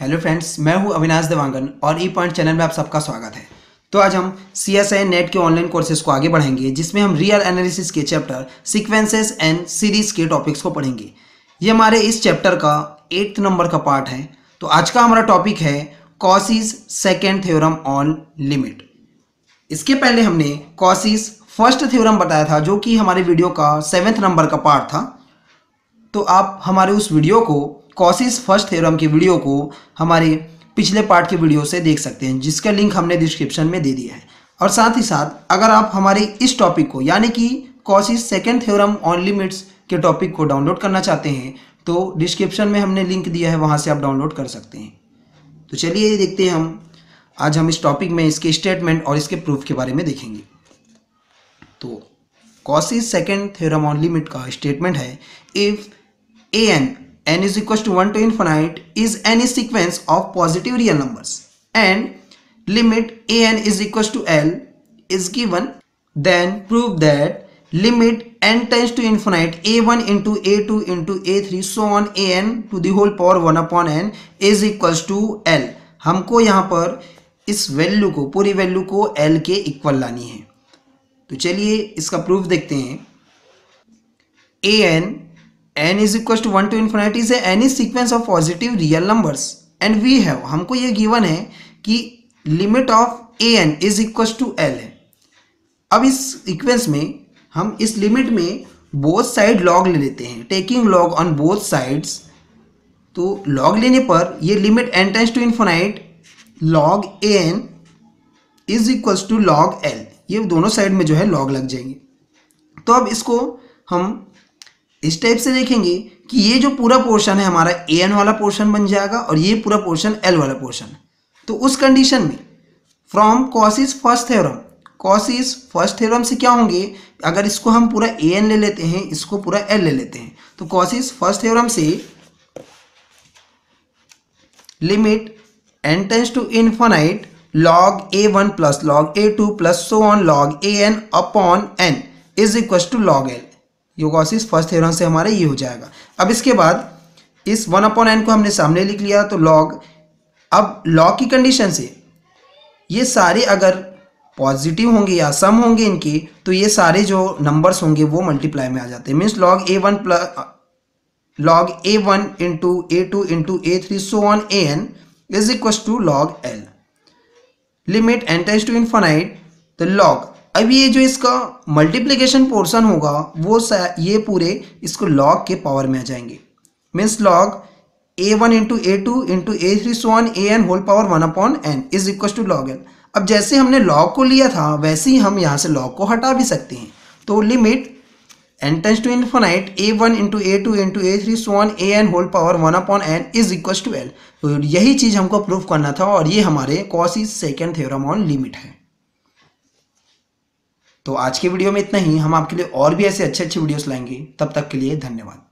Hello friends, मैं हूं अविनाश देवांगन और ई-पॉइंट चैनल में आप सबका स्वागत है। तो आज हम सीएसआईआर नेट के ऑनलाइन कोर्सेज को आगे बढ़ाएंगे, जिसमें हम रियल एनालिसिस के चैप्टर सीक्वेंसेस एंड सीरीज के टॉपिक्स को पढ़ेंगे। ये हमारे इस चैप्टर का 8 नंबर का पार्ट है। तो आज का हमारा टॉपिक है Cauchy's second theorem on limit. इसके पहले हमने कॉसीज फर्स्ट थ्योरम बताया था, जो कि हमारे वीडियो का 7 नंबर का पार्ट था। तो आप हमारे उस वीडियो को, कॉसीज फर्स्ट थ्योरम के वीडियो को हमारे पिछले पार्ट के वीडियो से देख सकते हैं, जिसका लिंक हमने डिस्क्रिप्शन में दे दिया है। और साथ ही साथ अगर आप हमारे इस टॉपिक को, यानी कि Cauchy's second theorem on limits के टॉपिक को डाउनलोड करना चाहते हैं, तो डिस्क्रिप्शन में हमने लिंक दिया है, वहाँ से आप डाउनलोड कर सकते हैं। तो चलिए देखते हैं, हम इस टॉपिक में इसके स्टेटमेंट और इसके प्रूफ के बारे में देखेंगे। तो Cauchy's second theorem on limit का स्टेटमेंट है, if a n is equals to 1 to infinite is any sequence of positive real numbers and limit an is equals to l is given, then prove that limit n tends to infinite a1 into a2 into a3 so on an to the whole power 1 upon n is equals to l। हमको यहाँ पर इस value को, पूरी value को l के equal लानी है। तो चलिए इसका प्रूफ देखते हैं। an is equals to 1 to infinity is any sequence of positive real numbers and we have, हमको ये गिवन है कि limit of a n is equals to L है। अब इस सीक्वेंस में हम इस लिमिट में बोथ साइड लॉग ले लेते हैं, taking log on both sides. तो लॉग लेने पर ये limit n tends to infinite log a n is equals to log L, ये दोनों साइड में जो है लॉग लग जाएंगे। तो अब इसको हम इस टाइप से देखेंगे कि ये जो पूरा पोर्शन है हमारा ए एन वाला पोर्शन बन जाएगा और ये पूरा पोर्शन एल वाला पोर्शन। तो उस कंडीशन में from Cauchy's first theorem, Cauchy's first theorem से क्या होंगे, अगर इसको हम पूरा ए एन ले लेते हैं, इसको पूरा एल ले लेते हैं, तो कॉसीज फर्स्ट थ्योरम से limit n tends to infinite log a one plus log a two plus so on log a n upon n is equal to log L, Cauchy's first theorem से हमारा ये हो जाएगा। अब इसके बाद इस 1 अपॉन एन को हमने सामने लिख लिया, तो लॉग, अब लॉग की कंडीशन से ये सारे अगर पॉजिटिव होंगे या सम होंगे इनके, तो ये सारे जो नंबर्स होंगे वो मल्टीप्लाई में आ जाते हैं। Means log a one plus log a one into a two into a three so on a n is equal to log L limit n tends to infinite the log. अब ये जो इसका multiplication portion होगा वो ये पूरे इसको log के पावर में आ जाएंगे। Means log a one into a two into a three so on a n whole power 1 upon n is equal to log n. अब जैसे हमने लॉग को लिया था, वैसे ही हम यहाँ से लॉग को हटा भी सकते हैं। तो limit n tends to infinite a one into a three so on a n whole power 1 upon n is equal to L. तो यही चीज़ हमको प्रूव करना था और ये हमारे Cauchy's second theorem on limit है। तो आज के वीडियो में इतना ही। हम आपके लिए और भी ऐसे अच्छे अच्छे वीडियोस लाएंगे। तब तक के लिए धन्यवाद।